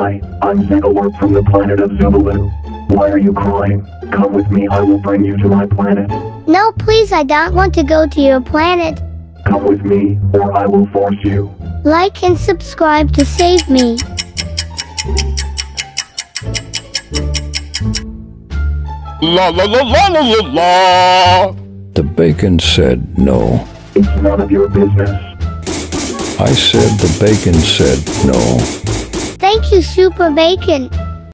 Hi, I'm Zegalorp from the planet of Zubaloo. Why are you crying? Come with me, I will bring you to my planet. No, please, I don't want to go to your planet. Come with me, or I will force you. Like and subscribe to save me. La la la la la la la! The bacon said no. It's none of your business. I said the bacon said no. Thank you, Super Bacon.